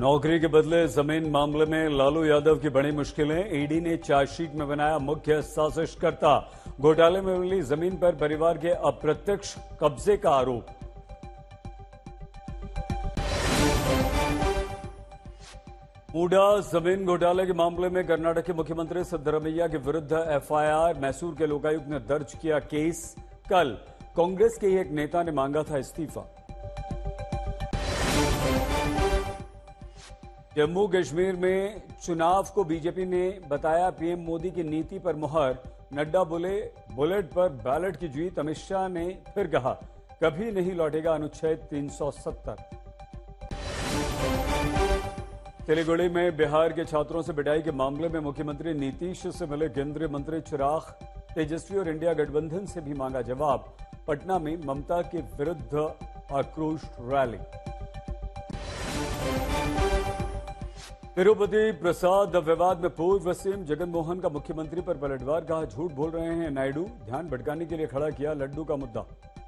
नौकरी के बदले जमीन मामले में लालू यादव की बड़ी मुश्किलें। ईडी ने चार्जशीट में बनाया मुख्य साजिशकर्ता। घोटाले में मिली जमीन पर परिवार के अप्रत्यक्ष कब्जे का आरोप। मूडा जमीन घोटाले के मामले में कर्नाटक के मुख्यमंत्री सिद्धरमैया के विरुद्ध एफआईआर। मैसूर के लोकायुक्त ने दर्ज किया केस। कल कांग्रेस के ही एक नेता ने मांगा था इस्तीफा। जम्मू कश्मीर में चुनाव को बीजेपी ने बताया पीएम मोदी की नीति पर मुहर। नड्डा बोले बुलेट पर बैलेट की जीत। अमित शाह ने फिर कहा कभी नहीं लौटेगा अनुच्छेद 370। सिलिगुड़ी में बिहार के छात्रों से पिटाई के मामले में मुख्यमंत्री नीतीश से मिले केंद्रीय मंत्री चिराग। तेजस्वी और इंडिया गठबंधन से भी मांगा जवाब। पटना में ममता के विरुद्ध आक्रोश रैली। तिरुपति प्रसाद विवाद में पूर्व सीएम जगनमोहन का मुख्यमंत्री पर पलटवार। कहा झूठ बोल रहे हैं नायडू। ध्यान भटकाने के लिए खड़ा किया लड्डू का मुद्दा।